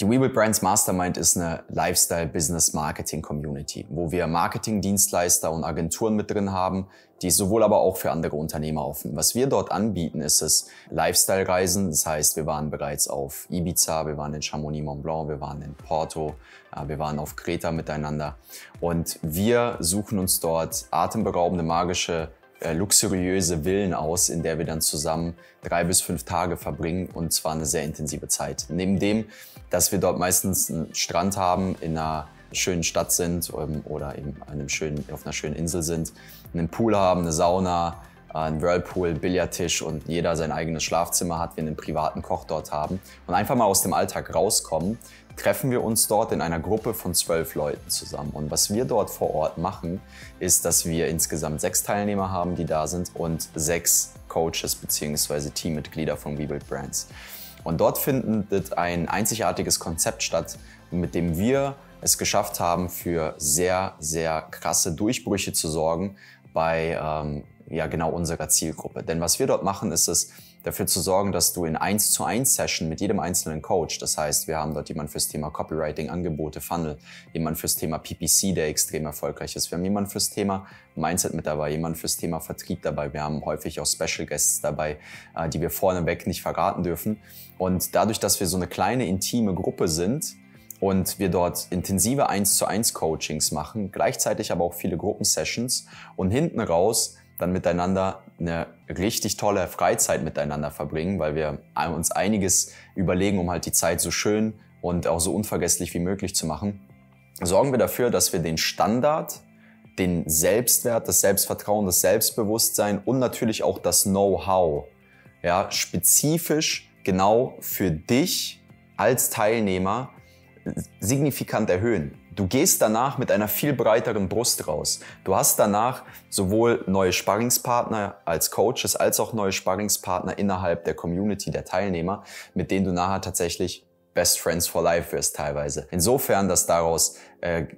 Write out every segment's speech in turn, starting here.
Die We Build Brands Mastermind ist eine Lifestyle-Business-Marketing-Community, wo wir Marketing-Dienstleister und Agenturen mit drin haben, die sowohl aber auch für andere Unternehmer offen. Was wir dort anbieten, ist es Lifestyle-Reisen. Das heißt, wir waren bereits auf Ibiza, wir waren in Chamonix-Mont-Blanc, wir waren in Porto, wir waren auf Kreta miteinander. Und wir suchen uns dort atemberaubende, magische, luxuriöse Villen aus, in der wir dann zusammen 3 bis 5 Tage verbringen, und zwar eine sehr intensive Zeit. Neben dem, dass wir dort meistens einen Strand haben, in einer schönen Stadt sind oder eben auf einer schönen Insel sind, einen Pool haben, eine Sauna, einen Whirlpool, Billardtisch und jeder sein eigenes Schlafzimmer hat, wir einen privaten Koch dort haben und einfach mal aus dem Alltag rauskommen, treffen wir uns dort in einer Gruppe von 12 Leuten zusammen. Und was wir dort vor Ort machen, ist, dass wir insgesamt 6 Teilnehmer haben, die da sind, und 6 Coaches bzw. Teammitglieder von We Build Brands. Und dort findet ein einzigartiges Konzept statt, mit dem wir es geschafft haben, für sehr, sehr krasse Durchbrüche zu sorgen bei genau unserer Zielgruppe. Denn was wir dort machen, ist es, dafür zu sorgen, dass du in 1:1 Session mit jedem einzelnen Coach, das heißt, wir haben dort jemanden fürs Thema Copywriting, Angebote, Funnel, jemanden fürs Thema PPC, der extrem erfolgreich ist, wir haben jemanden fürs Thema Mindset mit dabei, jemanden fürs Thema Vertrieb dabei, wir haben häufig auch Special Guests dabei, die wir vorneweg nicht verraten dürfen. Und dadurch, dass wir so eine kleine, intime Gruppe sind, und wir dort intensive 1:1 Coachings machen, gleichzeitig aber auch viele Gruppensessions und hinten raus dann miteinander eine richtig tolle Freizeit miteinander verbringen, weil wir uns einiges überlegen, um halt die Zeit so schön und auch so unvergesslich wie möglich zu machen, sorgen wir dafür, dass wir den Standard, den Selbstwert, das Selbstvertrauen, das Selbstbewusstsein und natürlich auch das Know-how, ja, spezifisch genau für dich als Teilnehmer signifikant erhöhen. Du gehst danach mit einer viel breiteren Brust raus. Du hast danach sowohl neue Sparringspartner als Coaches als auch neue Sparringspartner innerhalb der Community der Teilnehmer, mit denen du nachher tatsächlich Best Friends for Life wirst teilweise. Insofern, dass daraus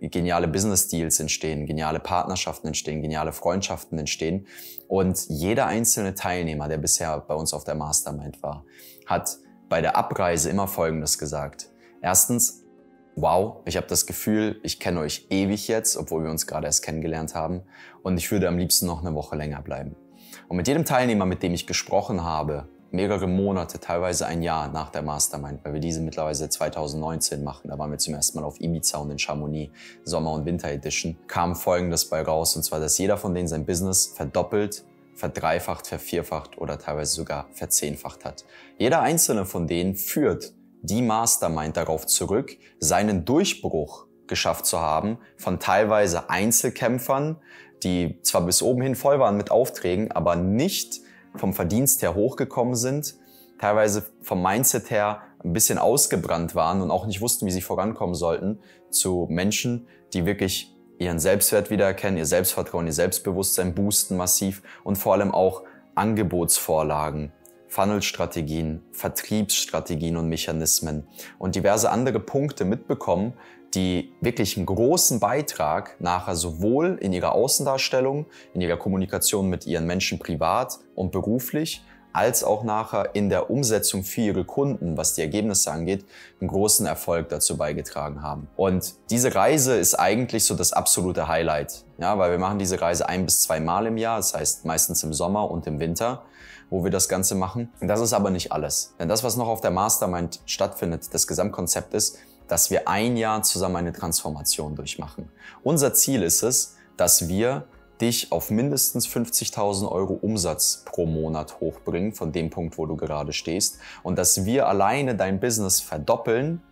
geniale Business Deals entstehen, geniale Partnerschaften entstehen, geniale Freundschaften entstehen. Und jeder einzelne Teilnehmer, der bisher bei uns auf der Mastermind war, hat bei der Abreise immer Folgendes gesagt. Erstens, wow, ich habe das Gefühl, ich kenne euch ewig jetzt, obwohl wir uns gerade erst kennengelernt haben, und ich würde am liebsten noch eine Woche länger bleiben. Und mit jedem Teilnehmer, mit dem ich gesprochen habe, mehrere Monate, teilweise ein Jahr nach der Mastermind, weil wir diese mittlerweile seit 2019 machen, da waren wir zum ersten Mal auf Ibiza und in Chamonix, Sommer- und Winter-Edition, kam Folgendes bei raus, und zwar, dass jeder von denen sein Business verdoppelt, verdreifacht, vervierfacht oder teilweise sogar verzehnfacht hat. Jeder einzelne von denen führt die Mastermind darauf zurück, seinen Durchbruch geschafft zu haben von teilweise Einzelkämpfern, die zwar bis oben hin voll waren mit Aufträgen, aber nicht vom Verdienst her hochgekommen sind, teilweise vom Mindset her ein bisschen ausgebrannt waren und auch nicht wussten, wie sie vorankommen sollten, zu Menschen, die wirklich ihren Selbstwert wiedererkennen, ihr Selbstvertrauen, ihr Selbstbewusstsein boosten massiv und vor allem auch Angebotsvorlagen, Funnel-Strategien, Vertriebsstrategien und Mechanismen und diverse andere Punkte mitbekommen, die wirklich einen großen Beitrag nachher sowohl in ihrer Außendarstellung, in ihrer Kommunikation mit ihren Menschen privat und beruflich, als auch nachher in der Umsetzung für ihre Kunden, was die Ergebnisse angeht, einen großen Erfolg dazu beigetragen haben. Und diese Reise ist eigentlich so das absolute Highlight, ja, weil wir machen diese Reise 1 bis 2 Mal im Jahr, das heißt meistens im Sommer und im Winter, wo wir das Ganze machen. Und das ist aber nicht alles, denn das, was noch auf der Mastermind stattfindet, das Gesamtkonzept ist, dass wir ein Jahr zusammen eine Transformation durchmachen. Unser Ziel ist es, dass wir dich auf mindestens 50.000 € Umsatz pro Monat hochbringen, von dem Punkt, wo du gerade stehst, und dass wir alleine dein Business verdoppeln,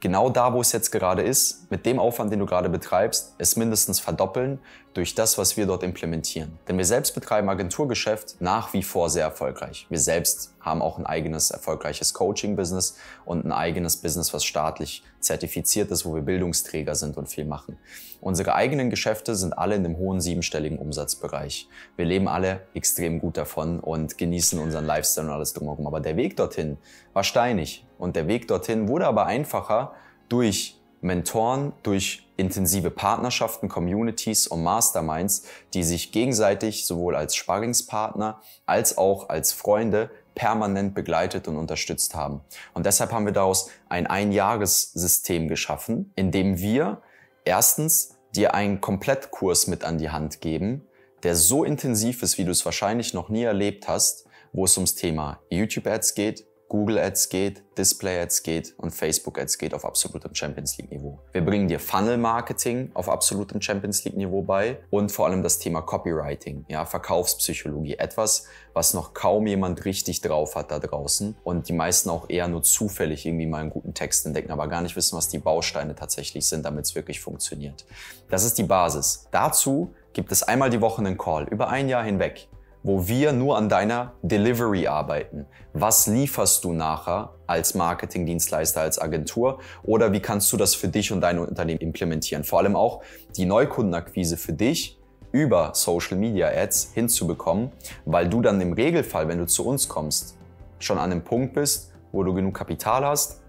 genau da, wo es jetzt gerade ist, mit dem Aufwand, den du gerade betreibst, es mindestens verdoppeln durch das, was wir dort implementieren. Denn wir selbst betreiben Agenturgeschäft nach wie vor sehr erfolgreich. Wir selbst haben auch ein eigenes erfolgreiches Coaching-Business und ein eigenes Business, was staatlich zertifiziert ist, wo wir Bildungsträger sind und viel machen. Unsere eigenen Geschäfte sind alle in dem hohen 7-stelligen Umsatzbereich. Wir leben alle extrem gut davon und genießen unseren Lifestyle und alles drumherum. Aber der Weg dorthin war steinig. Und der Weg dorthin wurde aber einfacher durch Mentoren, durch intensive Partnerschaften, Communities und Masterminds, die sich gegenseitig sowohl als Sparringspartner als auch als Freunde permanent begleitet und unterstützt haben. Und deshalb haben wir daraus ein Einjahressystem geschaffen, in dem wir erstens dir einen Komplettkurs mit an die Hand geben, der so intensiv ist, wie du es wahrscheinlich noch nie erlebt hast, wo es ums Thema YouTube-Ads geht, Google Ads geht, Display Ads geht und Facebook Ads geht auf absolutem Champions League Niveau. Wir bringen dir Funnel Marketing auf absolutem Champions League Niveau bei und vor allem das Thema Copywriting, ja, Verkaufspsychologie. Etwas, was noch kaum jemand richtig drauf hat da draußen und die meisten auch eher nur zufällig irgendwie mal einen guten Text entdecken, aber gar nicht wissen, was die Bausteine tatsächlich sind, damit es wirklich funktioniert. Das ist die Basis. Dazu gibt es einmal die Woche einen Call, über ein Jahr hinweg, wo wir nur an deiner Delivery arbeiten. Was lieferst du nachher als Marketingdienstleister, als Agentur? Oder wie kannst du das für dich und dein Unternehmen implementieren? Vor allem auch die Neukundenakquise für dich über Social Media Ads hinzubekommen, weil du dann im Regelfall, wenn du zu uns kommst, schon an einem Punkt bist, wo du genug Kapital hast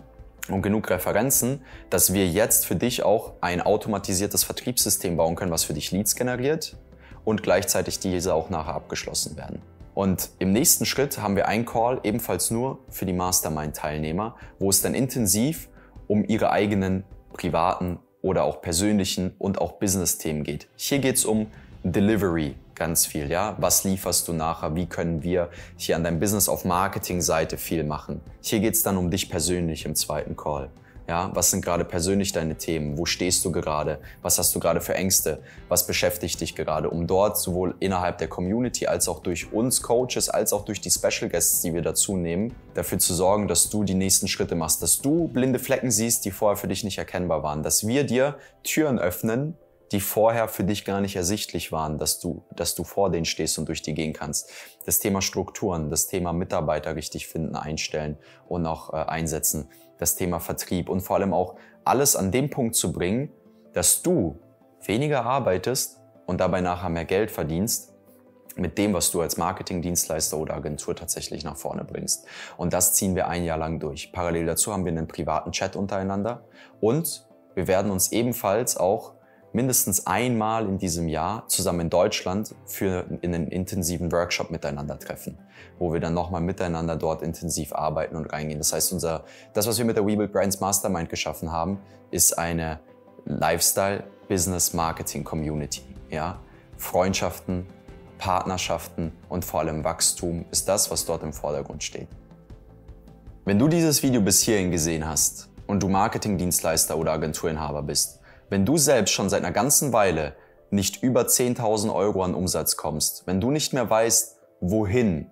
und genug Referenzen, dass wir jetzt für dich auch ein automatisiertes Vertriebssystem bauen können, was für dich Leads generiert und gleichzeitig diese auch nachher abgeschlossen werden. Und im nächsten Schritt haben wir einen Call, ebenfalls nur für die Mastermind-Teilnehmer, wo es dann intensiv um ihre eigenen privaten oder auch persönlichen und auch Business-Themen geht. Hier geht es um Delivery ganz viel, ja? Was lieferst du nachher? Wie können wir hier an deinem Business auf Marketing-Seite viel machen? Hier geht es dann um dich persönlich im zweiten Call. Ja, was sind gerade persönlich deine Themen? Wo stehst du gerade? Was hast du gerade für Ängste? Was beschäftigt dich gerade? Um dort sowohl innerhalb der Community als auch durch uns Coaches, als auch durch die Special Guests, die wir dazu nehmen, dafür zu sorgen, dass du die nächsten Schritte machst, dass du blinde Flecken siehst, die vorher für dich nicht erkennbar waren, dass wir dir Türen öffnen, die vorher für dich gar nicht ersichtlich waren, dass du vor denen stehst und durch die gehen kannst. Das Thema Strukturen, das Thema Mitarbeiter richtig finden, einstellen und auch einsetzen, das Thema Vertrieb und vor allem auch alles an den Punkt zu bringen, dass du weniger arbeitest und dabei nachher mehr Geld verdienst mit dem, was du als Marketingdienstleister oder Agentur tatsächlich nach vorne bringst. Und das ziehen wir ein Jahr lang durch. Parallel dazu haben wir einen privaten Chat untereinander und wir werden uns ebenfalls auch mindestens einmal in diesem Jahr zusammen in Deutschland in einen intensiven Workshop miteinander treffen, wo wir dann nochmal miteinander dort intensiv arbeiten und reingehen. Das heißt, das, was wir mit der We Build Brands Mastermind geschaffen haben, ist eine Lifestyle-Business-Marketing-Community. Ja? Freundschaften, Partnerschaften und vor allem Wachstum ist das, was dort im Vordergrund steht. Wenn du dieses Video bis hierhin gesehen hast und du Marketingdienstleister oder Agenturinhaber bist, wenn du selbst schon seit einer ganzen Weile nicht über 10.000 Euro an Umsatz kommst, wenn du nicht mehr weißt, wohin,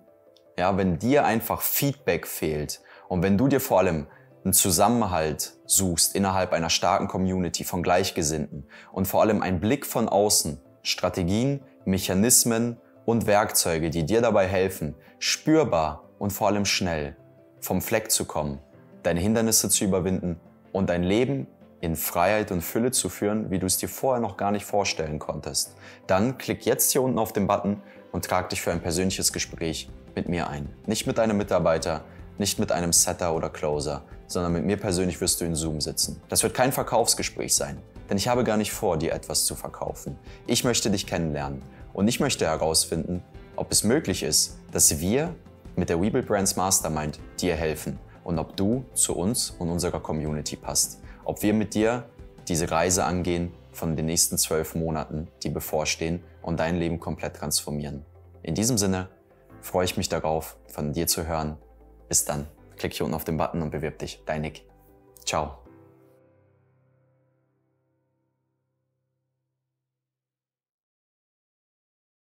ja, wenn dir einfach Feedback fehlt und wenn du dir vor allem einen Zusammenhalt suchst innerhalb einer starken Community von Gleichgesinnten und vor allem einen Blick von außen, Strategien, Mechanismen und Werkzeuge, die dir dabei helfen, spürbar und vor allem schnell vom Fleck zu kommen, deine Hindernisse zu überwinden und dein Leben in Freiheit und Fülle zu führen, wie du es dir vorher noch gar nicht vorstellen konntest. Dann klick jetzt hier unten auf den Button und trag dich für ein persönliches Gespräch mit mir ein. Nicht mit einem Mitarbeiter, nicht mit einem Setter oder Closer, sondern mit mir persönlich wirst du in Zoom sitzen. Das wird kein Verkaufsgespräch sein, denn ich habe gar nicht vor, dir etwas zu verkaufen. Ich möchte dich kennenlernen und ich möchte herausfinden, ob es möglich ist, dass wir mit der We Build Brands Mastermind dir helfen und ob du zu uns und unserer Community passt. Ob wir mit dir diese Reise angehen von den nächsten 12 Monaten, die bevorstehen und dein Leben komplett transformieren. In diesem Sinne freue ich mich darauf, von dir zu hören. Bis dann. Klick hier unten auf den Button und bewirb dich. Dein Nick. Ciao.